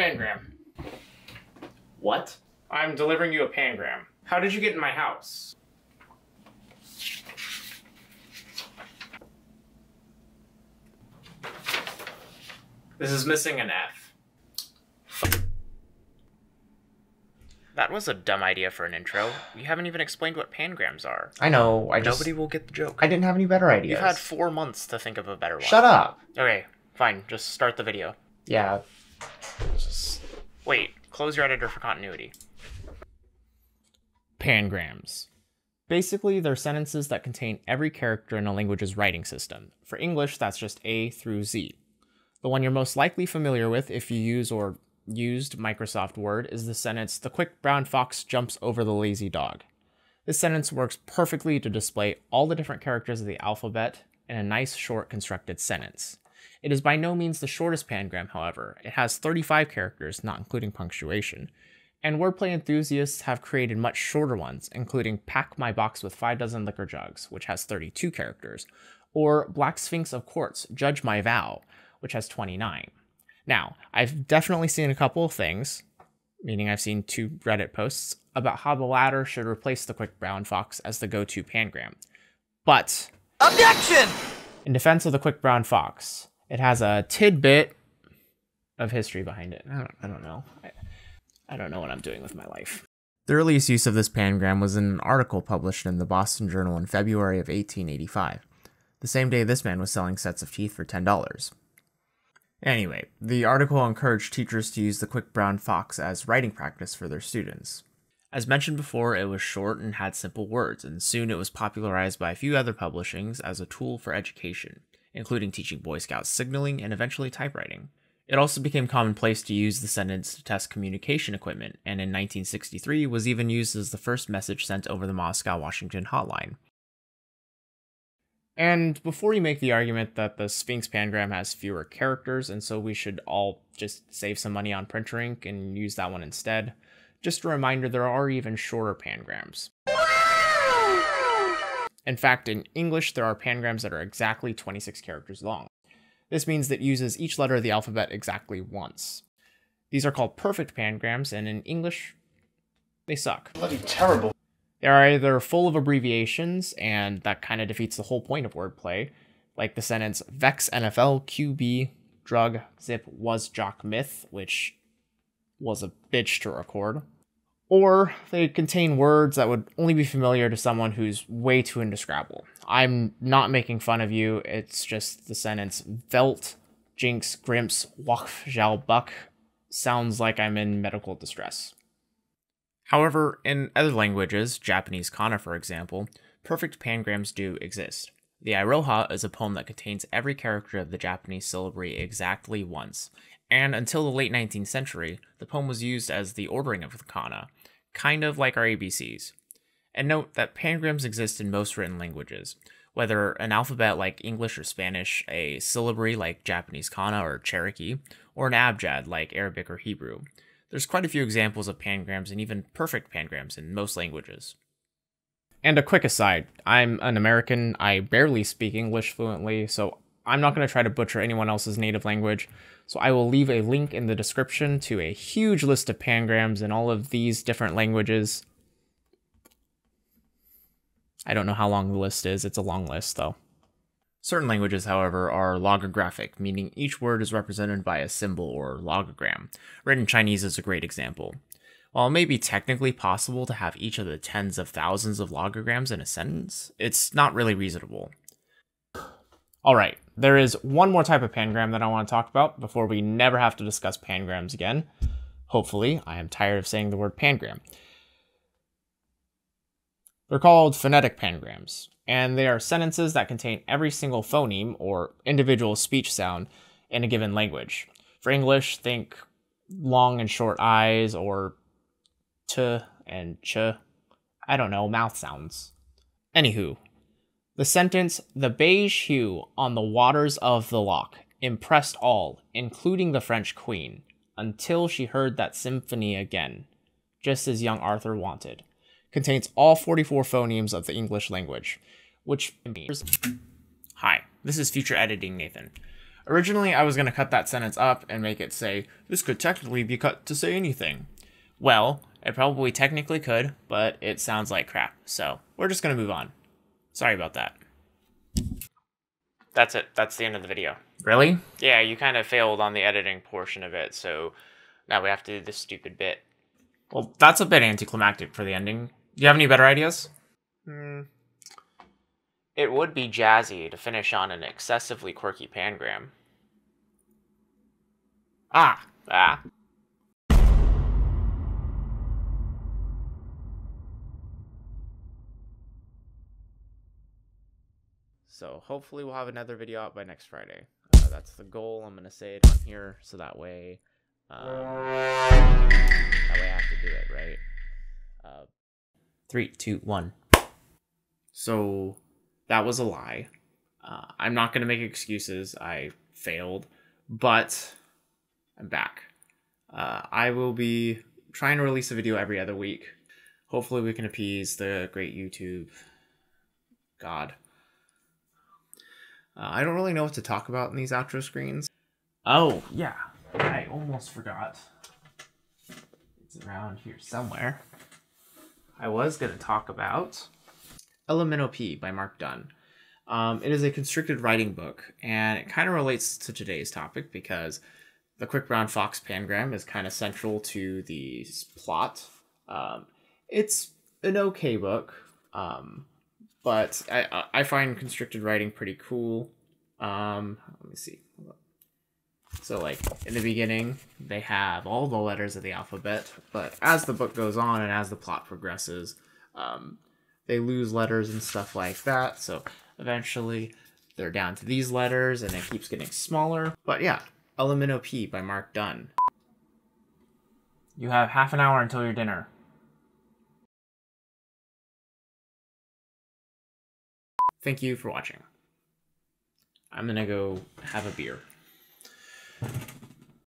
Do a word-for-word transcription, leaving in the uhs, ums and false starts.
pangram. What? I'm delivering you a pangram. How did you get in my house? This is missing an F. That was a dumb idea for an intro. You haven't even explained what pangrams are. I know, I just... Nobody will get the joke. I didn't have any better ideas. You've had four months to think of a better one. Shut up! Okay, fine. Just start the video. Yeah. Just... Wait, close your editor for continuity. Pangrams. Basically, they're sentences that contain every character in a language's writing system. For English, that's just A through Z. The one you're most likely familiar with if you use or used Microsoft Word is the sentence, "The quick brown fox jumps over the lazy dog." This sentence works perfectly to display all the different characters of the alphabet in a nice, short, constructed sentence. It is by no means the shortest pangram, however. It has thirty-five characters, not including punctuation, and wordplay enthusiasts have created much shorter ones, including Pack My Box with Five Dozen Liquor Jugs, which has thirty-two characters, or Black Sphinx of Quartz, Judge My Vow, which has twenty-nine. Now, I've definitely seen a couple of things, meaning I've seen two Reddit posts, about how the latter should replace the quick brown fox as the go-to pangram. But... Objection! In defense of the quick brown fox, it has a tidbit of history behind it. I don't, I don't know. I, I don't know what I'm doing with my life. The earliest use of this pangram was in an article published in the Boston Journal in February of eighteen eighty-five, the same day this man was selling sets of teeth for ten dollars. Anyway, the article encouraged teachers to use the quick brown fox as writing practice for their students. As mentioned before, it was short and had simple words, and soon it was popularized by a few other publishings as a tool for education, including teaching Boy Scouts signaling and eventually typewriting. It also became commonplace to use the sentence to test communication equipment, and in nineteen sixty-three was even used as the first message sent over the Moscow Washington hotline. And before you make the argument that the Sphinx pangram has fewer characters and so we should all just save some money on printer ink and use that one instead, just a reminder there are even shorter pangrams. In fact, in English there are pangrams that are exactly twenty-six characters long. This means that it uses each letter of the alphabet exactly once. These are called perfect pangrams, and in English, they suck. Bloody terrible. They are either full of abbreviations, and that kind of defeats the whole point of wordplay, like the sentence Vex N F L Q B Drug Zip Was Jock Myth, which was a bitch to record. Or they contain words that would only be familiar to someone who's way too into Scrabble. I'm not making fun of you, it's just the sentence Velt Jinx Grimps Wach Zhao Buck sounds like I'm in medical distress. However, in other languages, Japanese kana for example, perfect pangrams do exist. The Iroha is a poem that contains every character of the Japanese syllabary exactly once, and until the late nineteenth century, the poem was used as the ordering of the kana, kind of like our A B Cs. And note that pangrams exist in most written languages, whether an alphabet like English or Spanish, a syllabary like Japanese kana or Cherokee, or an abjad like Arabic or Hebrew. There's quite a few examples of pangrams and even perfect pangrams in most languages. And a quick aside, I'm an American, I barely speak English fluently, so I'm not going to try to butcher anyone else's native language, so I will leave a link in the description to a huge list of pangrams in all of these different languages. I don't know how long the list is, it's a long list though. Certain languages, however, are logographic, meaning each word is represented by a symbol or logogram. Written Chinese is a great example. While it may be technically possible to have each of the tens of thousands of logograms in a sentence, it's not really reasonable. Alright, there is one more type of pangram that I want to talk about before we never have to discuss pangrams again. Hopefully, I am tired of saying the word pangram. They're called phonetic pangrams, and they are sentences that contain every single phoneme or individual speech sound in a given language. For English, think long and short I's or t and ch, I don't know, mouth sounds. Anywho, the sentence, the beige hue on the waters of the loch impressed all, including the French queen, until she heard that symphony again, just as young Arthur wanted. Contains all forty-four phonemes of the English language, which means... Hi, this is future editing Nathan. Originally, I was going to cut that sentence up and make it say, this could technically be cut to say anything. Well, it probably technically could, but it sounds like crap, so we're just going to move on. Sorry about that. That's it. That's the end of the video. Really? Yeah, you kind of failed on the editing portion of it, so now we have to do this stupid bit. Well, that's a bit anticlimactic for the ending. Do you have any better ideas? Hmm. It would be jazzy to finish on an excessively quirky pangram. Ah. Ah. So hopefully we'll have another video out by next Friday. Uh, that's the goal. I'm going to say it on here so that way... Um, that way I have to do it, right? Uh, three, two, one. So... that was a lie. Uh, I'm not going to make excuses. I failed, but I'm back. Uh, I will be trying to release a video every other week. Hopefully we can appease the great YouTube God. Uh, I don't really know what to talk about in these outro screens. Oh, yeah. I almost forgot. It's around here somewhere. I was going to talk about... Elemental P by Mark Dunn. Um, it is a constricted writing book, and it kind of relates to today's topic because the quick brown fox pangram is kind of central to the plot. Um, it's an okay book, um, but I, I find constricted writing pretty cool. Um, let me see. So, like, in the beginning, they have all the letters of the alphabet, but as the book goes on and as the plot progresses, um, they lose letters and stuff like that, so eventually they're down to these letters and it keeps getting smaller. But yeah, Elemental P by Mark Dunn. You have half an hour until your dinner. Thank you for watching. I'm gonna go have a beer.